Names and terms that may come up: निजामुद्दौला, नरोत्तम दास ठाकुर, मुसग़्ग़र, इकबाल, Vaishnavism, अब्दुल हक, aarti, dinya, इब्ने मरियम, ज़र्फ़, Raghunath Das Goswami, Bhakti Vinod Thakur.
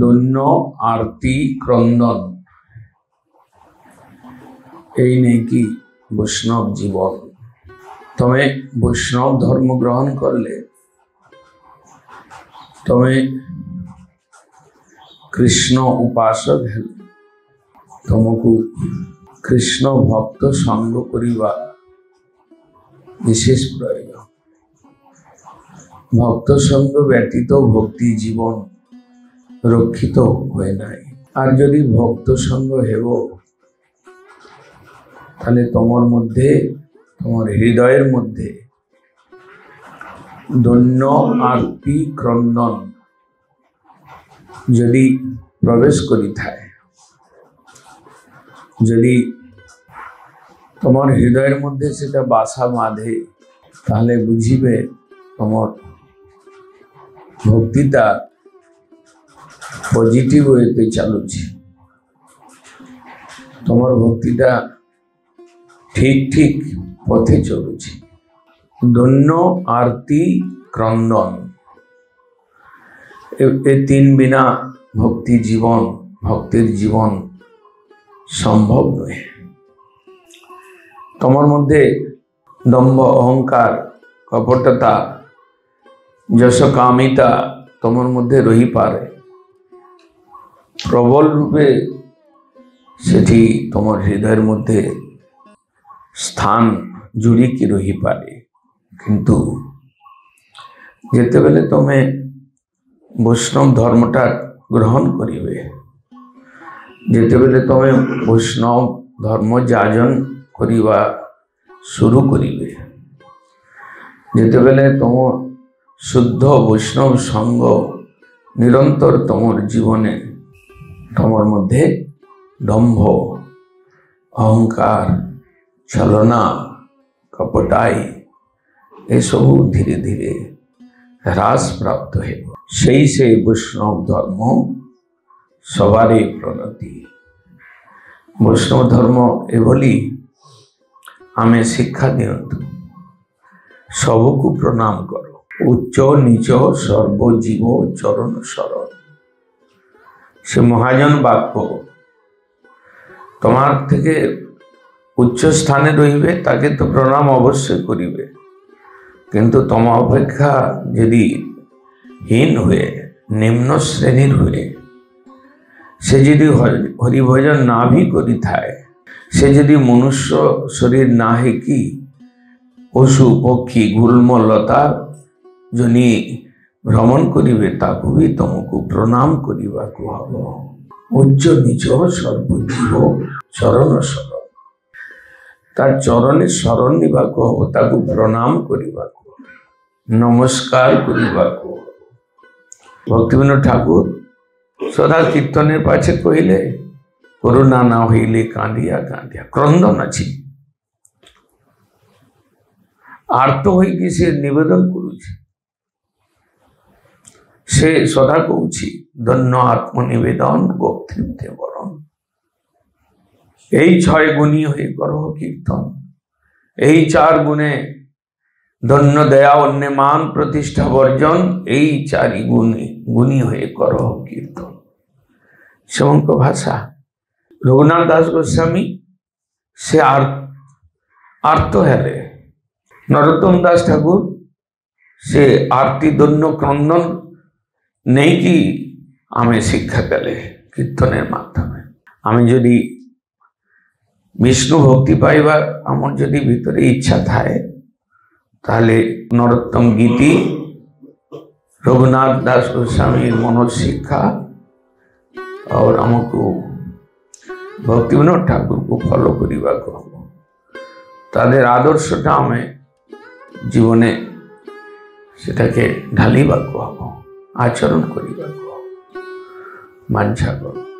दोनों आरती क्रंदन এই নেকি বৈষ্ণব জীবন। তুমি বৈষ্ণব ধর্ম গ্রহণ করলে তুমি কৃষ্ণ উপাসক হলে, তোমাকে কৃষ্ণ ভক্ত সঙ্গ করিবা বিশেষ প্রয়োজন। ভক্ত সঙ্গ ব্যতীত ভক্তি জীবন রক্ষিত হয় নাই। আর যদি ভক্ত সঙ্গ হেব তাহলে তোমার মধ্যে, তোমার হৃদয়ের মধ্যে দন্য আরতি ক্রন্দন যদি প্রবেশ করি থাকে, যদি তোমার হৃদয়ের মধ্যে সেটা বাসা বাঁধে, তাহলে বুঝিবে তোমার ভক্তিটা পজিটিভ ওয়েতে চলুছে, তোমার ভক্তিটা ठीक ठीक पथे चलुछि। दोन्नो आरती क्रंदन ए तीन बिना भक्ति जीवन, भक्तिर जीवन सम्भव नय। तोमार मध्ये दम्भ, अहंकार, कपटता, यशकामिता तोमार मध्ये रही पारे, प्रबल रूपे सेटी तोमार हृदयेर मध्ये स्थान जुड़ी की रही पारे। किंतु जेते बेले तुमे वैष्णव धर्मटा ग्रहण करिवे, जेते बेले तुमे वैष्णव धर्म जाजन करिवा शुरू करिवे, जेते बेले तुम शुद्ध वैष्णव संग निरंतर तुम्हार जीवने तुम्हार मध्य दम्भ, अहंकार, छलना, कपटाई ये सब धीरे धीरे ह्रास प्राप्त है। से वैष्णव धर्म सवारी प्रणति। वैष्णव धर्म एभली आमे शिक्षा दियंतु, सबको प्रणाम करो, उच्च नीच सर्वजीव चरण शरण। से महाजन वाक्य तुम्हार थेके उच्च स्थाने रहीबे ताके तो प्रणाम अवश्य करिबे, किन्तु तम अपेक्षा यदि हीन हुए, निम्न श्रेणीर हुए, से यदि हरिभजन ना भी करी थाए, से यदि मनुष्य शरीर ना है कि पशु पक्षी गुल्म लता जनि भ्रमण करिबे ताकु भी तुमको प्रणाम करिबाकु हबो। उच्च नीच सर्वजीव चरण शरण, तार चरणे शरण निबाको हो, ताकु प्रणाम करिबाको, नमस्कार करिबाको। भक्ति विनोद ठाकुर सदा कीर्तने पाछे कहिले करुणा ना होइले कांदिया कांदिया क्रंदन अछि। आर्त होई कि से निवेदन करुछि, से सदा कहुछि धन्य आत्मनिवेदन भक्तिते बरण। এই ছয় গুণী হয়ে করো কীর্তন, এই চার গুণে ধন্য দয়া অন্য মান প্রতিষ্ঠা বর্জন, এই চারি গুণে গুণী হয়ে করো কীর্তন। সমঙ্ক ভাষা রঘুনাথ দাস গোস্বামী সে আর্ত হেলে, নরোত্তম দাস ঠাকুর সে আরতি ধন্য ক্রন্দন নেই কি আমি শিক্ষা দেলে কীর্তনের মাধ্যমে। আমি যদি विष्णु भक्ति पाइबार आमार जदि भितरे इच्छा थाए ताहले नरोत्तम गीति, रघुनाथ दास गोस्वामी मनोज शिक्षा और आमाको भक्ति विनोद ठाकुर को फलो करिबाको हबो। तादेर आदर्शटा आमे जीवने सेटाके ढालिबाको हबो, आचरण करिबाको हबो, मानछा करब।